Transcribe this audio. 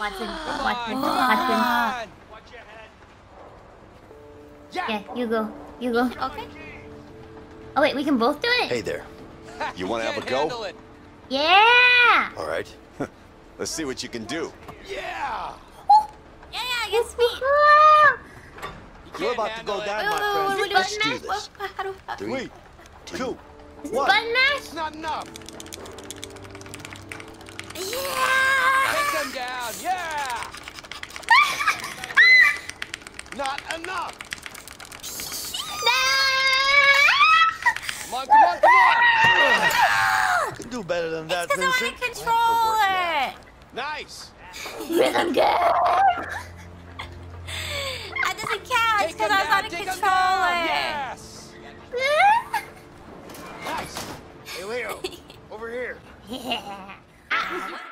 Watch him. Watch your head. Yeah, you go. Okay. Oh wait, we can both do it? Hey there. You want to have a go? Yeah! All right. Let's see what you can do. Yeah! Yeah, I guess me. You're about to go down, my friend. Let's do this. 3, 2, 1. It's not enough. Yeah! Take them down. Yeah! Not enough. Come on! You can do better than that, Vincent. It's because I want to control it. Nice. Rhythm game. Doesn't count because I was out of control. Yes. Nice. Hey Leo, over here. Yeah.